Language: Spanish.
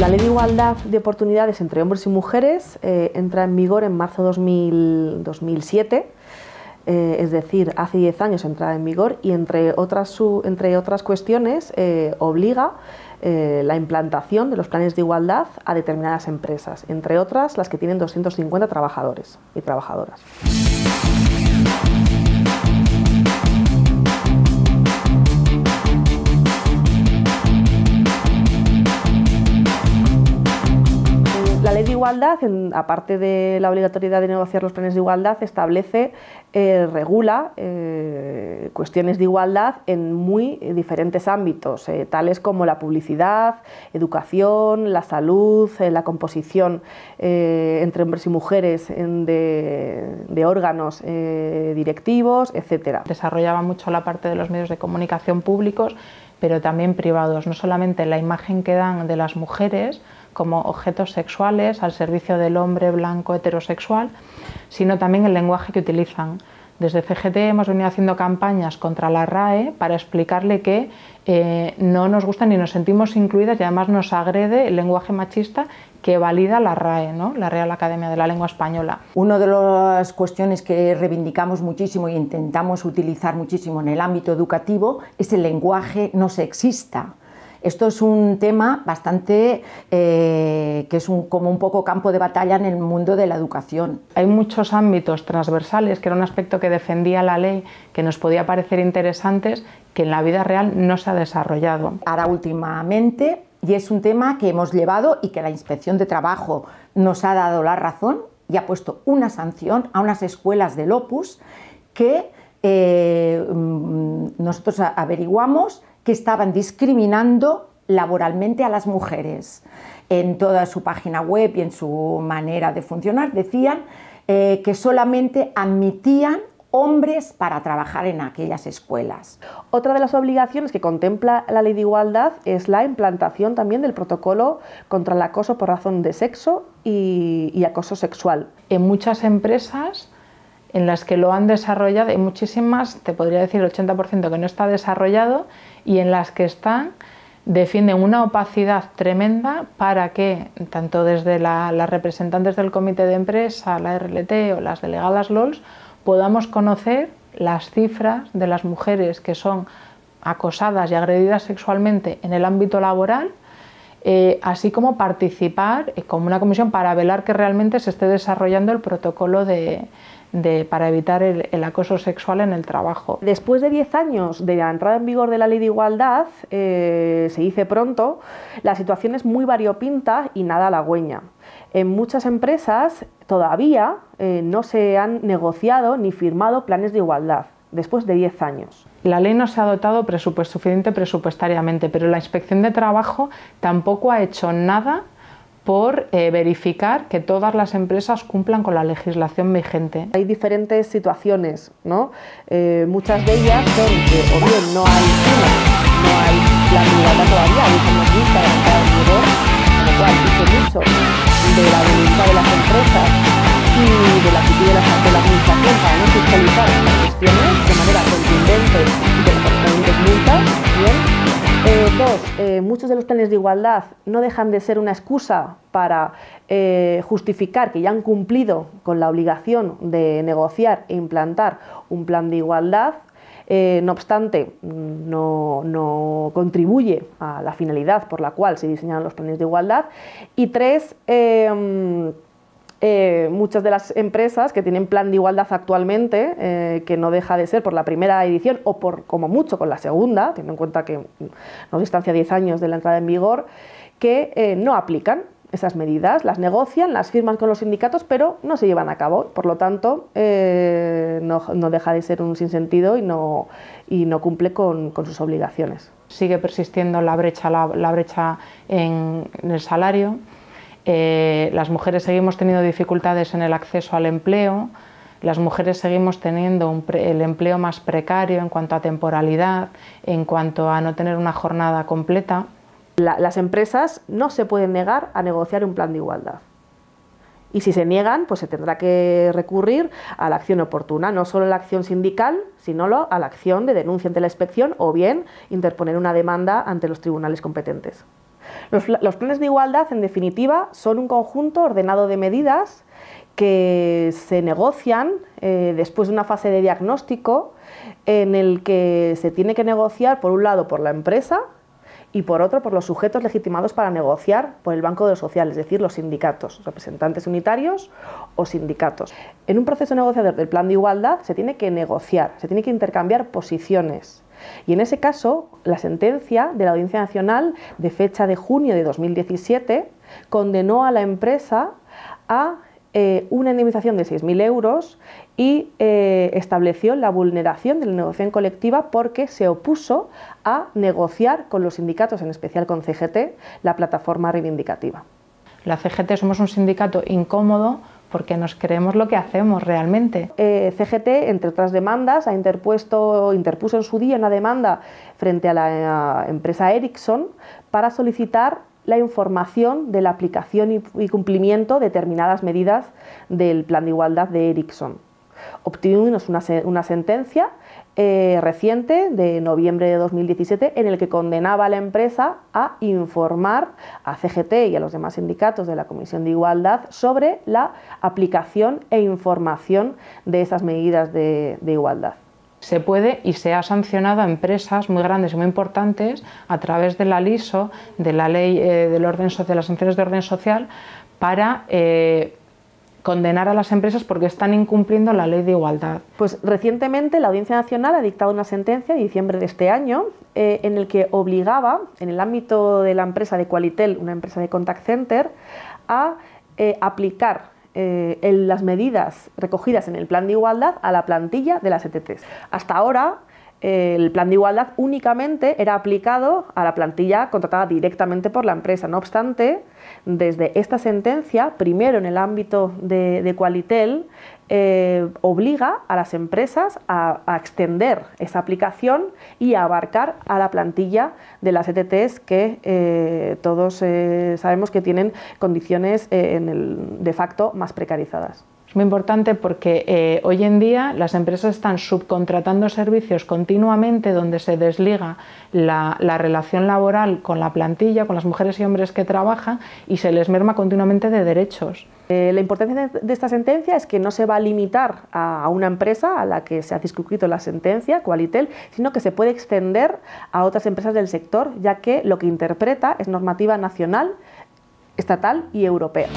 La Ley de Igualdad de Oportunidades entre Hombres y Mujeres entra en vigor en marzo de 2007, es decir, hace 10 años entra en vigor y entre otras cuestiones obliga la implantación de los planes de igualdad a determinadas empresas, entre otras las que tienen 250 trabajadores y trabajadoras. La Ley de Igualdad, aparte de la obligatoriedad de negociar los planes de igualdad, establece, regula cuestiones de igualdad en muy diferentes ámbitos, tales como la publicidad, educación, la salud, la composición entre hombres y mujeres de órganos directivos, etc. Desarrollaba mucho la parte de los medios de comunicación públicos, pero también privados, no solamente la imagen que dan de las mujeres como objetos sexuales al servicio del hombre blanco heterosexual, sino también el lenguaje que utilizan. Desde CGT hemos venido haciendo campañas contra la RAE para explicarle que no nos gusta ni nos sentimos incluidas y además nos agrede el lenguaje machista que valida la RAE, ¿no? La Real Academia de la Lengua Española. Una de las cuestiones que reivindicamos muchísimo y intentamos utilizar muchísimo en el ámbito educativo es el lenguaje no sexista. Esto es un tema bastante, que es como un poco campo de batalla en el mundo de la educación. Hay muchos ámbitos transversales, que era un aspecto que defendía la ley, que nos podía parecer interesantes, que en la vida real no se ha desarrollado. Ahora últimamente, y es un tema que hemos llevado y que la Inspección de Trabajo nos ha dado la razón y ha puesto una sanción a unas escuelas del Opus que nosotros averiguamos que estaban discriminando laboralmente a las mujeres. En toda su página web y en su manera de funcionar decían que solamente admitían hombres para trabajar en aquellas escuelas. Otra de las obligaciones que contempla la Ley de Igualdad es la implantación también del protocolo contra el acoso por razón de sexo y acoso sexual. En muchas empresas en las que lo han desarrollado, hay muchísimas, te podría decir el 80% que no está desarrollado, y en las que están defienden una opacidad tremenda para que, tanto desde las representantes del comité de empresa, la RLT o las delegadas LOLs, podamos conocer las cifras de las mujeres que son acosadas y agredidas sexualmente en el ámbito laboral, así como participar como una comisión para velar que realmente se esté desarrollando el protocolo para evitar el acoso sexual en el trabajo. Después de 10 años de la entrada en vigor de la Ley de Igualdad, se dice pronto, la situación es muy variopinta y nada halagüeña. En muchas empresas todavía no se han negociado ni firmado planes de igualdad, después de 10 años. La ley no se ha dotado suficiente presupuestariamente, pero la Inspección de Trabajo tampoco ha hecho nada por verificar que todas las empresas cumplan con la legislación vigente. Hay diferentes situaciones, ¿no? Muchas de ellas son que o bien no hay la igualdad todavía, hay una lista de entrar en vigor, lo cual dice mucho de la voluntad de las empresas y de la actitud de la administración para no fiscalizar las cuestiones de manera contundente y con correspondientes multas. Bien. Muchos de los planes de igualdad no dejan de ser una excusa para justificar que ya han cumplido con la obligación de negociar e implantar un plan de igualdad, no obstante, no contribuye a la finalidad por la cual se diseñaron los planes de igualdad. Y tres, muchas de las empresas que tienen plan de igualdad actualmente, que no deja de ser por la primera edición o por como mucho con la segunda, teniendo en cuenta que nos distancia 10 años de la entrada en vigor, que no aplican esas medidas, las negocian, las firman con los sindicatos, pero no se llevan a cabo. Por lo tanto, no deja de ser un sinsentido y no cumple con sus obligaciones. Sigue persistiendo la brecha en el salario. Las mujeres seguimos teniendo dificultades en el acceso al empleo, las mujeres seguimos teniendo el empleo más precario en cuanto a temporalidad, en cuanto a no tener una jornada completa. Las empresas no se pueden negar a negociar un plan de igualdad. Y si se niegan, pues se tendrá que recurrir a la acción oportuna, no solo la acción sindical, sino a la acción de denuncia ante la inspección o bien interponer una demanda ante los tribunales competentes. Los planes de igualdad, en definitiva, son un conjunto ordenado de medidas que se negocian después de una fase de diagnóstico en el que se tiene que negociar, por un lado, por la empresa y, por otro, por los sujetos legitimados para negociar por el Banco de lo Social, es decir, los sindicatos, representantes unitarios o sindicatos. En un proceso negociador del plan de igualdad se tiene que negociar, se tiene que intercambiar posiciones. Y en ese caso, la sentencia de la Audiencia Nacional de fecha de junio de 2017 condenó a la empresa a una indemnización de 6.000 euros y estableció la vulneración de la negociación colectiva porque se opuso a negociar con los sindicatos, en especial con CGT, la plataforma reivindicativa. La CGT somos un sindicato incómodo porque nos creemos lo que hacemos realmente. CGT, entre otras demandas, interpuso en su día una demanda frente a la empresa Ericsson para solicitar la información de la aplicación y cumplimiento de determinadas medidas del Plan de Igualdad de Ericsson. Obtuvimos una sentencia reciente de noviembre de 2017 en el que condenaba a la empresa a informar a CGT y a los demás sindicatos de la Comisión de Igualdad sobre la aplicación e información de esas medidas de igualdad. Se puede y se ha sancionado a empresas muy grandes y muy importantes a través de la LISO, de la ley del orden social, de las sanciones de orden social, para condenar a las empresas porque están incumpliendo la ley de igualdad. Pues recientemente la Audiencia Nacional ha dictado una sentencia de diciembre de este año en el que obligaba, en el ámbito de la empresa de Qualitel, una empresa de contact center, a aplicar las medidas recogidas en el plan de igualdad a la plantilla de las ETTs. Hasta ahora, el plan de igualdad únicamente era aplicado a la plantilla contratada directamente por la empresa. No obstante, desde esta sentencia, primero en el ámbito de Qualitel, obliga a las empresas a extender esa aplicación y a abarcar a la plantilla de las ETTs que todos sabemos que tienen condiciones de facto más precarizadas. Es muy importante porque hoy en día las empresas están subcontratando servicios continuamente donde se desliga la relación laboral con la plantilla, con las mujeres y hombres que trabajan y se les merma continuamente de derechos. La importancia de esta sentencia es que no se va a limitar a una empresa a la que se ha circunscrito la sentencia, Qualitel, sino que se puede extender a otras empresas del sector, ya que lo que interpreta es normativa nacional, estatal y europea.